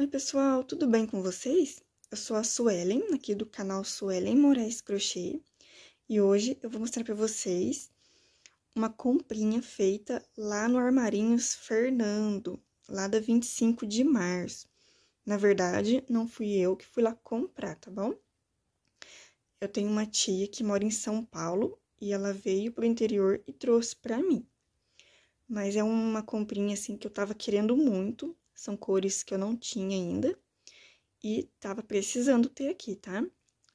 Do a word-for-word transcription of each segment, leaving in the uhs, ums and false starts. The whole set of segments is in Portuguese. Oi pessoal, tudo bem com vocês? Eu sou a Suelen, aqui do canal Suelen Moraes Crochê, e hoje eu vou mostrar para vocês uma comprinha feita lá no Armarinhos Fernando, lá da vinte e cinco de março. Na verdade, não fui eu que fui lá comprar, tá bom? Eu tenho uma tia que mora em São Paulo e ela veio pro interior e trouxe para mim. Mas é uma comprinha assim que eu tava querendo muito. São cores que eu não tinha ainda e tava precisando ter aqui, tá?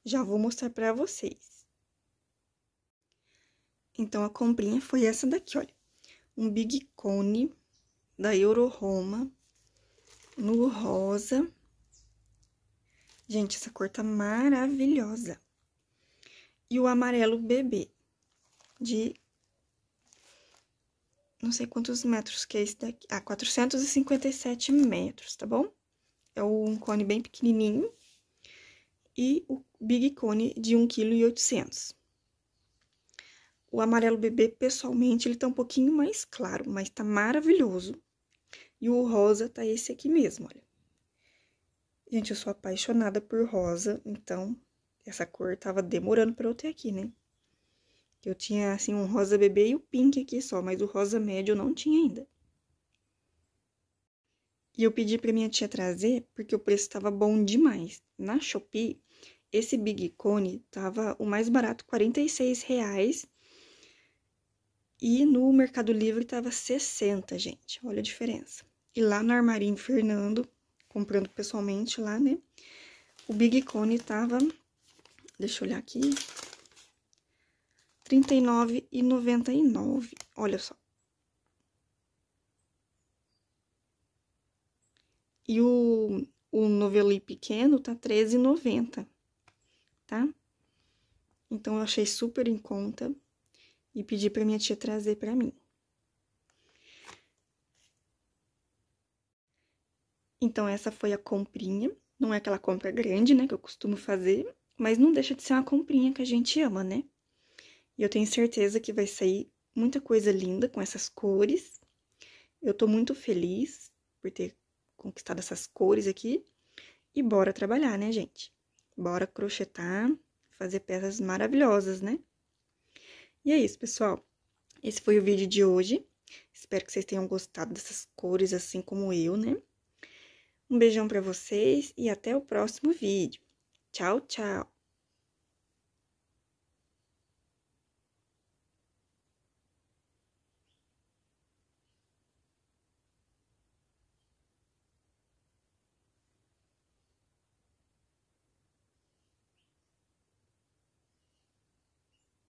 Já vou mostrar pra vocês. Então, a comprinha foi essa daqui, olha. Um Big Cone da Euroroma no rosa. Gente, essa cor tá maravilhosa. E o amarelo bebê de... não sei quantos metros que é esse daqui. Ah, quatrocentos e cinquenta e sete metros, tá bom? É um cone bem pequenininho. E o Big Cone de um vírgula oitocentos quilos. O amarelo bebê, pessoalmente, ele tá um pouquinho mais claro, mas tá maravilhoso. E o rosa tá esse aqui mesmo, olha. Gente, eu sou apaixonada por rosa, então essa cor tava demorando pra eu ter aqui, né? Eu tinha, assim, um rosa bebê e o pink aqui só, mas o rosa médio eu não tinha ainda. E eu pedi pra minha tia trazer, porque o preço tava bom demais. Na Shopee, esse Big Cone tava o mais barato, quarenta e seis reais. E no Mercado Livre tava sessenta, gente. Olha a diferença. E lá no Armarinho Fernando, comprando pessoalmente lá, né? O Big Cone tava... deixa eu olhar aqui... trinta e nove reais e noventa e nove centavos, olha só. E o, o novelinho pequeno tá treze reais e noventa centavos, tá? Então, eu achei super em conta e pedi pra minha tia trazer pra mim. Então, essa foi a comprinha. Não é aquela compra grande, né, que eu costumo fazer, mas não deixa de ser uma comprinha que a gente ama, né? E eu tenho certeza que vai sair muita coisa linda com essas cores. Eu tô muito feliz por ter conquistado essas cores aqui. E bora trabalhar, né, gente? Bora crochetar, fazer peças maravilhosas, né? E é isso, pessoal. Esse foi o vídeo de hoje. Espero que vocês tenham gostado dessas cores, assim como eu, né? Um beijão pra vocês e até o próximo vídeo. Tchau, tchau!